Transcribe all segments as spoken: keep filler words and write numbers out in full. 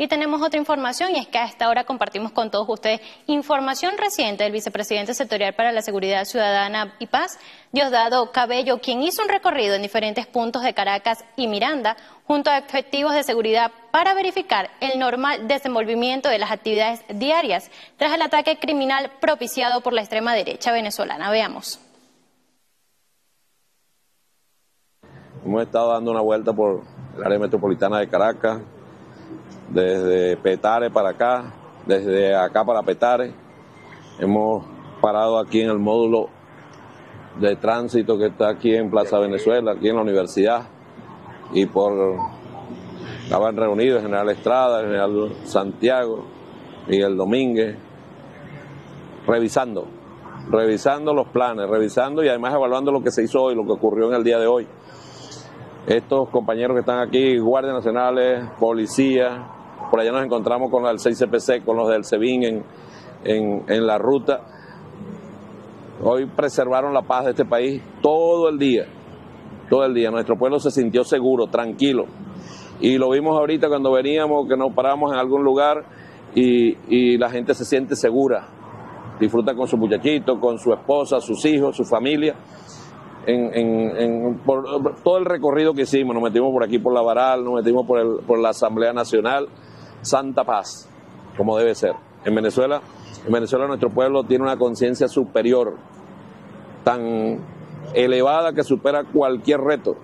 Y tenemos otra información, y es que a esta hora compartimos con todos ustedes información reciente del vicepresidente sectorial para la Seguridad Ciudadana y Paz, Diosdado Cabello, quien hizo un recorrido en diferentes puntos de Caracas y Miranda, junto a efectivos de seguridad para verificar el normal desenvolvimiento de las actividades diarias tras el ataque criminal propiciado por la extrema derecha venezolana. Veamos. Hemos estado dando una vuelta por el área metropolitana de Caracas, desde Petare para acá, desde acá para Petare. Hemos parado aquí en el módulo de tránsito que está aquí en Plaza Venezuela, aquí en la universidad, y por estaban reunidos el General Estrada, el General Santiago y el Domínguez, revisando, revisando los planes, revisando y además evaluando lo que se hizo hoy, lo que ocurrió en el día de hoy. Estos compañeros que están aquí, guardias nacionales, policías, por allá nos encontramos con los del seis C P C, con los del SEBIN en, en, en la ruta. Hoy preservaron la paz de este país todo el día, todo el día. Nuestro pueblo se sintió seguro, tranquilo. Y lo vimos ahorita cuando veníamos, que nos paramos en algún lugar y, y la gente se siente segura. Disfruta con su muchachito, con su esposa, sus hijos, su familia. En, en, en, por todo el recorrido que hicimos, nos metimos por aquí por la Varal, nos metimos por, el, por la Asamblea Nacional, santa paz, como debe ser. En Venezuela, en Venezuela nuestro pueblo tiene una conciencia superior, tan elevada que supera cualquier reto,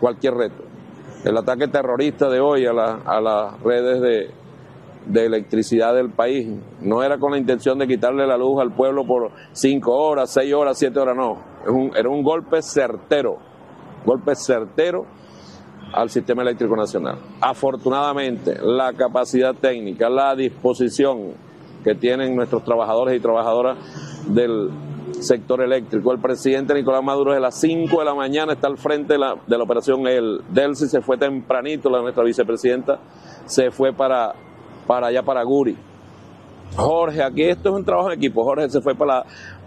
cualquier reto. El ataque terrorista de hoy a, la, a las redes de, de electricidad del país no era con la intención de quitarle la luz al pueblo por cinco horas, seis horas, siete horas, no. Era un golpe certero, golpe certero al sistema eléctrico nacional. Afortunadamente, la capacidad técnica, la disposición que tienen nuestros trabajadores y trabajadoras del sector eléctrico. El presidente Nicolás Maduro desde las cinco de la mañana está al frente de la, de la operación. El Delcy se fue tempranito, la nuestra vicepresidenta se fue para, para allá, para Guri. Jorge, aquí esto es un trabajo en equipo. Jorge se fue para la...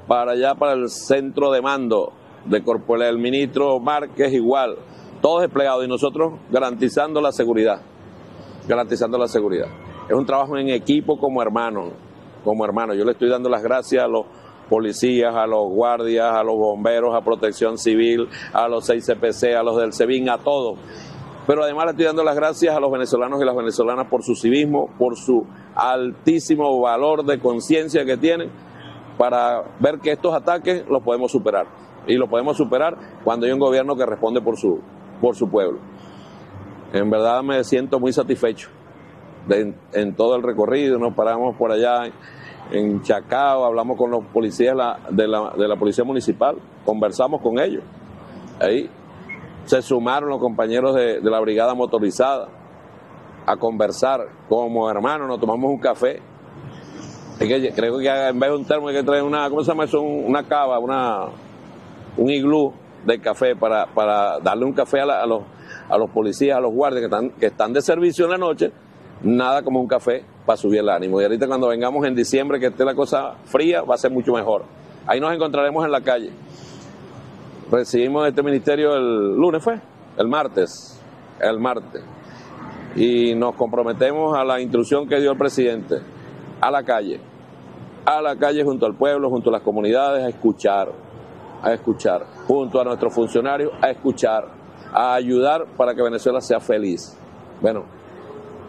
para allá, para el centro de mando de Corpoelec, el ministro Márquez igual, todos desplegados y nosotros garantizando la seguridad, garantizando la seguridad. Es un trabajo en equipo como hermanos, como hermanos. Yo le estoy dando las gracias a los policías, a los guardias, a los bomberos, a Protección Civil, a los seis C P C, a los del SEBIN, a todos. Pero además le estoy dando las gracias a los venezolanos y las venezolanas por su civismo, por su altísimo valor de conciencia que tienen, para ver que estos ataques los podemos superar. Y los podemos superar cuando hay un gobierno que responde por su, por su pueblo. En verdad me siento muy satisfecho de, en, en todo el recorrido. Nos paramos por allá en, en Chacao, hablamos con los policías la, de, la, de la Policía Municipal, conversamos con ellos. Ahí se sumaron los compañeros de, de la Brigada Motorizada a conversar como hermanos, nos tomamos un café. Que creo que en vez de un termo hay que traer una, ¿cómo se llama eso? Una cava, una, un iglú de café para, para darle un café a, la, a, los, a los policías, a los guardias que están, que están de servicio en la noche. Nada como un café para subir el ánimo. Y ahorita cuando vengamos en diciembre, que esté la cosa fría, va a ser mucho mejor. Ahí nos encontraremos en la calle. Recibimos este ministerio el lunes, ¿fue? El martes, el martes. Y nos comprometemos a la instrucción que dio el presidente. A la calle, a la calle junto al pueblo, junto a las comunidades, a escuchar, a escuchar, junto a nuestros funcionarios, a escuchar, a ayudar para que Venezuela sea feliz. Bueno,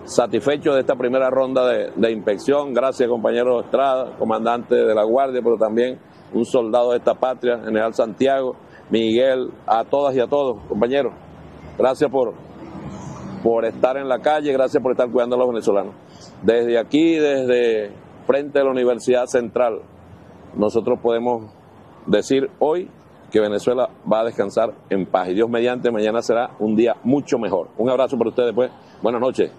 satisfecho de esta primera ronda de, de inspección, gracias compañero Estrada, comandante de la Guardia, pero también un soldado de esta patria, General Santiago, Miguel, a todas y a todos, compañeros, gracias por, por estar en la calle, gracias por estar cuidando a los venezolanos. Desde aquí, desde frente a la Universidad Central, nosotros podemos decir hoy que Venezuela va a descansar en paz. Y Dios mediante, mañana será un día mucho mejor. Un abrazo para ustedes, pues. Buenas noches.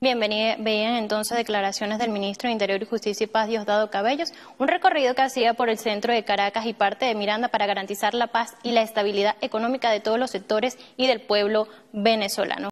Bienvenida, veían entonces declaraciones del ministro de Interior y Justicia y Paz, Diosdado Cabello, un recorrido que hacía por el centro de Caracas y parte de Miranda para garantizar la paz y la estabilidad económica de todos los sectores y del pueblo venezolano.